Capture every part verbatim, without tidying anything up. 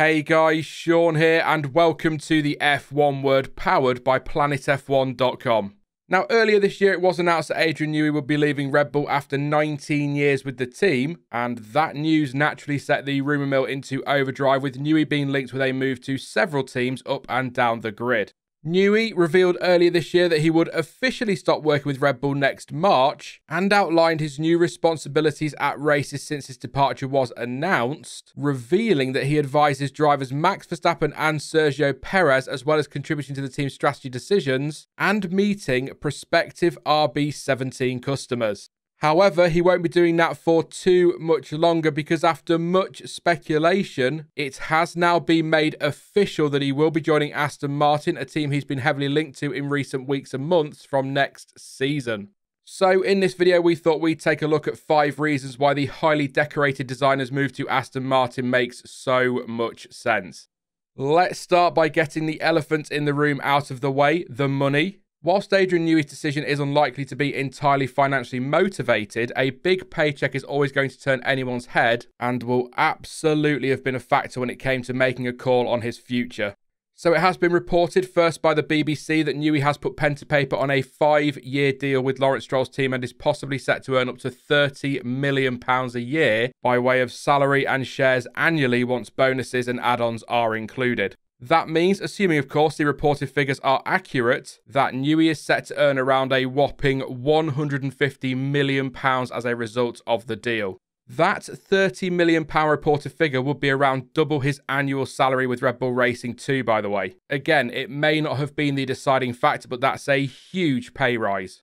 Hey guys, Sean here and welcome to the F one Word powered by Planet F one dot com. Now earlier this year it was announced that Adrian Newey would be leaving Red Bull after nineteen years with the team, and that news naturally set the rumour mill into overdrive, with Newey being linked with a move to several teams up and down the grid. Newey revealed earlier this year that he would officially stop working with Red Bull next March, and outlined his new responsibilities at races since his departure was announced, revealing that he advises drivers Max Verstappen and Sergio Perez, as well as contributing to the team's strategy decisions and meeting prospective R B seventeen customers. However, he won't be doing that for too much longer, because after much speculation, it has now been made official that he will be joining Aston Martin, a team he's been heavily linked to in recent weeks and months, from next season. So in this video, we thought we'd take a look at five reasons why the highly decorated designer's move to Aston Martin makes so much sense. Let's start by getting the elephant in the room out of the way: the money. Whilst Adrian Newey's decision is unlikely to be entirely financially motivated, a big paycheck is always going to turn anyone's head and will absolutely have been a factor when it came to making a call on his future. So it has been reported first by the B B C that Newey has put pen to paper on a five-year deal with Lawrence Stroll's team and is possibly set to earn up to thirty million pounds a year by way of salary and shares annually, once bonuses and add-ons are included. That means, assuming of course the reported figures are accurate, that Newey is set to earn around a whopping one hundred and fifty million pounds as a result of the deal. That thirty million pounds reported figure would be around double his annual salary with Red Bull Racing too, by the way. Again, it may not have been the deciding factor, but that's a huge pay rise.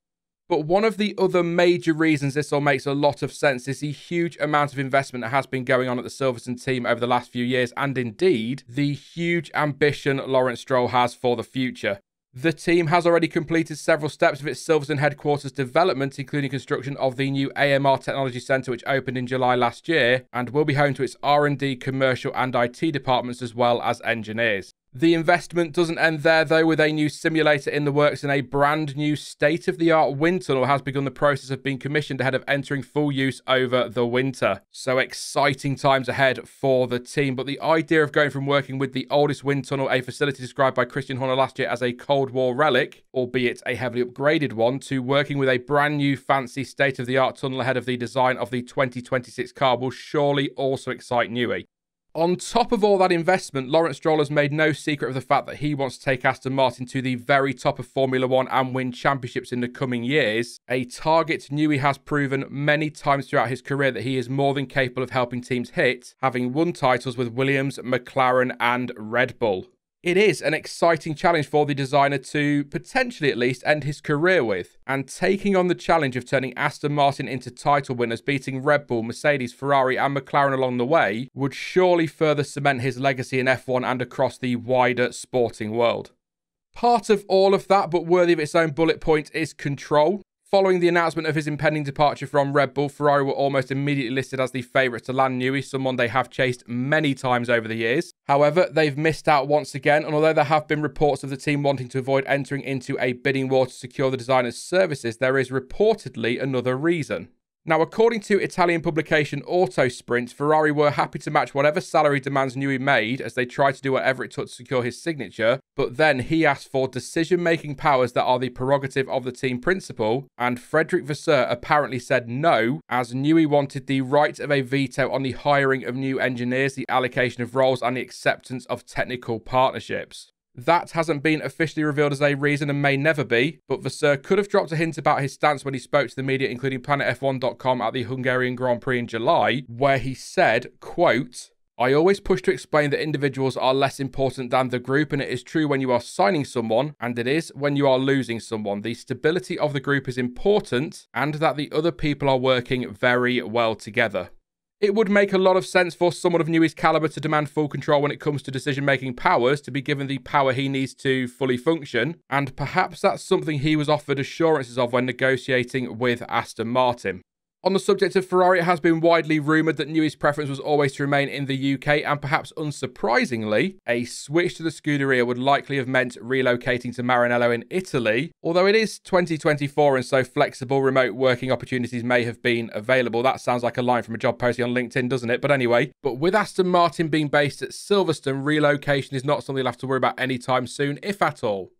But one of the other major reasons this all makes a lot of sense is the huge amount of investment that has been going on at the Silverstone team over the last few years, and indeed the huge ambition Lawrence Stroll has for the future. The team has already completed several steps of its Silverstone headquarters development, including construction of the new A M R Technology Centre, which opened in July last year, and will be home to its R and D, commercial and I T departments, as well as engineers. The investment doesn't end there though, with a new simulator in the works, and a brand new state-of-the-art wind tunnel has begun the process of being commissioned ahead of entering full use over the winter. So exciting times ahead for the team, but the idea of going from working with the oldest wind tunnel, a facility described by Christian Horner last year as a Cold War relic, albeit a heavily upgraded one, to working with a brand new fancy state-of-the-art tunnel ahead of the design of the twenty twenty-six car will surely also excite Newey. On top of all that investment, Lawrence Stroll has made no secret of the fact that he wants to take Aston Martin to the very top of Formula One and win championships in the coming years, a target Newey has proven many times throughout his career that he is more than capable of helping teams hit, having won titles with Williams, McLaren and Red Bull. It is an exciting challenge for the designer to, potentially at least, end his career with, and taking on the challenge of turning Aston Martin into title winners, beating Red Bull, Mercedes, Ferrari and McLaren along the way, would surely further cement his legacy in F one and across the wider sporting world. Part of all of that, but worthy of its own bullet point, is control. Following the announcement of his impending departure from Red Bull, Ferrari were almost immediately listed as the favourites to land Newey, someone they have chased many times over the years. However, they've missed out once again, and although there have been reports of the team wanting to avoid entering into a bidding war to secure the designer's services, there is reportedly another reason. Now, according to Italian publication Autosprint, Ferrari were happy to match whatever salary demands Newey made as they tried to do whatever it took to secure his signature, but then he asked for decision-making powers that are the prerogative of the team principal, and Frederic Vasseur apparently said no, as Newey wanted the right of a veto on the hiring of new engineers, the allocation of roles, and the acceptance of technical partnerships. That hasn't been officially revealed as a reason and may never be, but Vasseur could have dropped a hint about his stance when he spoke to the media, including Planet F one dot com, at the Hungarian Grand Prix in July, where he said, quote, "I always push to explain that individuals are less important than the group, and it is true when you are signing someone, and it is when you are losing someone. The stability of the group is important, and that the other people are working very well together." It would make a lot of sense for someone of Newey's calibre to demand full control when it comes to decision-making powers, to be given the power he needs to fully function, and perhaps that's something he was offered assurances of when negotiating with Aston Martin. On the subject of Ferrari, it has been widely rumoured that Newey's preference was always to remain in the U K, and perhaps unsurprisingly, a switch to the Scuderia would likely have meant relocating to Maranello in Italy, although it is twenty twenty-four and so flexible remote working opportunities may have been available. That sounds like a line from a job posting on LinkedIn, doesn't it? But anyway, but with Aston Martin being based at Silverstone, relocation is not something you'll have to worry about anytime soon, if at all.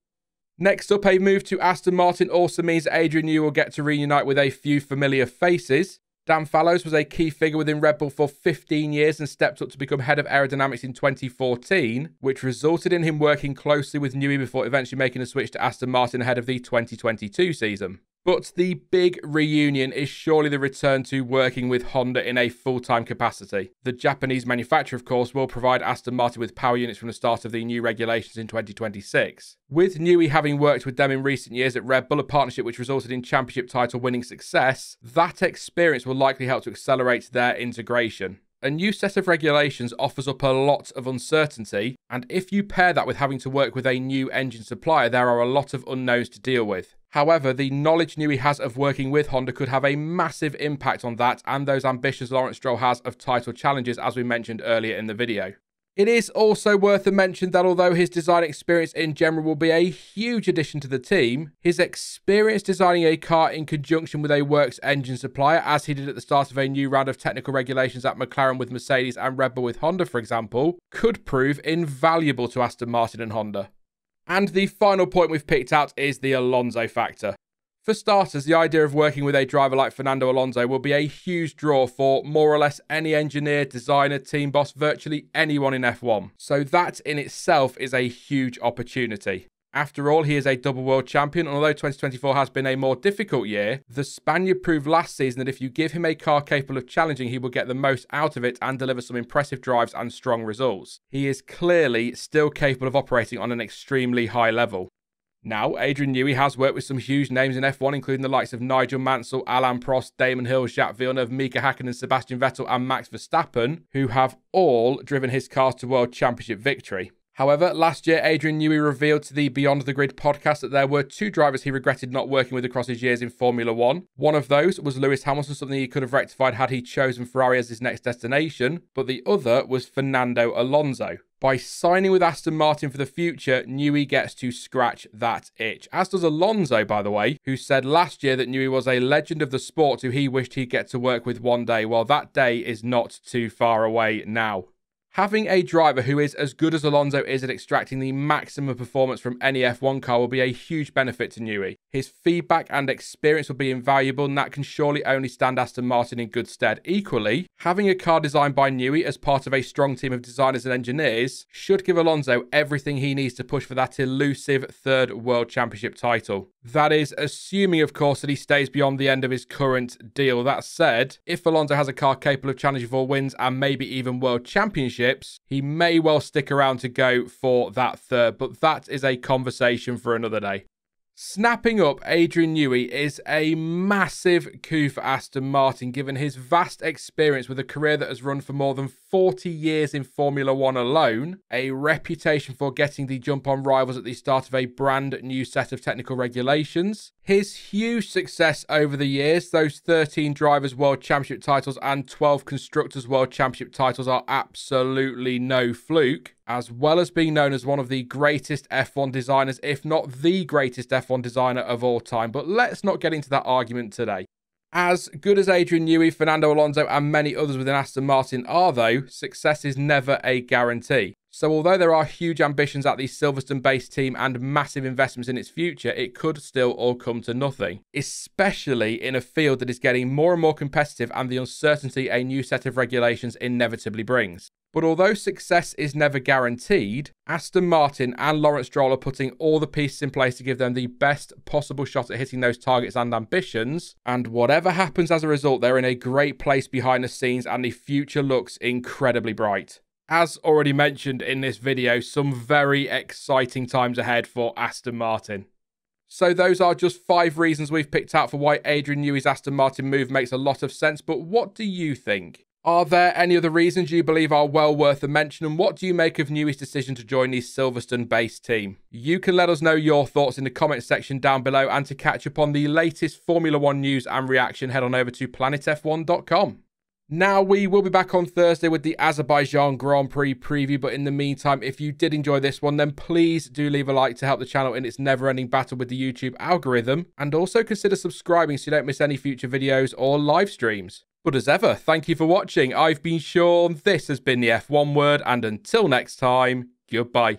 Next up, a move to Aston Martin also means Adrian Newey will get to reunite with a few familiar faces. Dan Fallows was a key figure within Red Bull for fifteen years and stepped up to become head of aerodynamics in twenty fourteen, which resulted in him working closely with Newey before eventually making a switch to Aston Martin ahead of the twenty twenty-two season. But the big reunion is surely the return to working with Honda in a full-time capacity. The Japanese manufacturer, of course, will provide Aston Martin with power units from the start of the new regulations in twenty twenty-six. With Newey having worked with them in recent years at Red Bull, a partnership which resulted in championship title winning success, that experience will likely help to accelerate their integration. A new set of regulations offers up a lot of uncertainty, and if you pair that with having to work with a new engine supplier, there are a lot of unknowns to deal with. However, the knowledge Newey has of working with Honda could have a massive impact on that and those ambitions Lawrence Stroll has of title challenges, as we mentioned earlier in the video. It is also worth a mention that although his design experience in general will be a huge addition to the team, his experience designing a car in conjunction with a works engine supplier, as he did at the start of a new round of technical regulations at McLaren with Mercedes and Red Bull with Honda, for example, could prove invaluable to Aston Martin and Honda. And the final point we've picked out is the Alonso factor. For starters, the idea of working with a driver like Fernando Alonso will be a huge draw for more or less any engineer, designer, team boss, virtually anyone in F one. So that in itself is a huge opportunity. After all, he is a double world champion, and although twenty twenty-four has been a more difficult year, the Spaniard proved last season that if you give him a car capable of challenging, he will get the most out of it and deliver some impressive drives and strong results. He is clearly still capable of operating on an extremely high level. Now, Adrian Newey has worked with some huge names in F one, including the likes of Nigel Mansell, Alain Prost, Damon Hill, Jacques Villeneuve, Mika Hakkinen, Sebastian Vettel and Max Verstappen, who have all driven his cars to world championship victory. However, last year, Adrian Newey revealed to the Beyond the Grid podcast that there were two drivers he regretted not working with across his years in Formula One. One of those was Lewis Hamilton, something he could have rectified had he chosen Ferrari as his next destination, but the other was Fernando Alonso. By signing with Aston Martin for the future, Newey gets to scratch that itch. As does Alonso, by the way, who said last year that Newey was a legend of the sport who he wished he'd get to work with one day. Well, that day is not too far away now. Having a driver who is as good as Alonso is at extracting the maximum performance from any F one car will be a huge benefit to Newey. His feedback and experience will be invaluable, and that can surely only stand Aston Martin in good stead. Equally, having a car designed by Newey as part of a strong team of designers and engineers should give Alonso everything he needs to push for that elusive third World Championship title. That is, assuming, of course, that he stays beyond the end of his current deal. That said, if Alonso has a car capable of challenging for wins and maybe even World Championships, he may well stick around to go for that third, but that is a conversation for another day. Snapping up Adrian Newey is a massive coup for Aston Martin, given his vast experience with a career that has run for more than forty years in Formula One alone, a reputation for getting the jump on rivals at the start of a brand new set of technical regulations, his huge success over the years. Those thirteen Drivers' World Championship titles and twelve Constructors' World Championship titles are absolutely no fluke, as well as being known as one of the greatest F one designers, if not the greatest F one designer of all time. But let's not get into that argument today. As good as Adrian Newey, Fernando Alonso and many others within Aston Martin are, though, success is never a guarantee. So although there are huge ambitions at the Silverstone-based team and massive investments in its future, it could still all come to nothing, especially in a field that is getting more and more competitive and the uncertainty a new set of regulations inevitably brings. But although success is never guaranteed, Aston Martin and Lawrence Stroll are putting all the pieces in place to give them the best possible shot at hitting those targets and ambitions. And whatever happens as a result, they're in a great place behind the scenes and the future looks incredibly bright. As already mentioned in this video, some very exciting times ahead for Aston Martin. So those are just five reasons we've picked out for why Adrian Newey's Aston Martin move makes a lot of sense, but what do you think? Are there any other reasons you believe are well worth a mention, and what do you make of Newey's decision to join the Silverstone-based team? You can let us know your thoughts in the comments section down below, and to catch up on the latest Formula One news and reaction, head on over to Planet F one dot com. Now, we will be back on Thursday with the Azerbaijan Grand Prix preview, but in the meantime, if you did enjoy this one, then please do leave a like to help the channel in its never-ending battle with the YouTube algorithm, and also consider subscribing so you don't miss any future videos or live streams. But as ever, thank you for watching. I've been Sean, this has been the F one Word, and until next time, goodbye.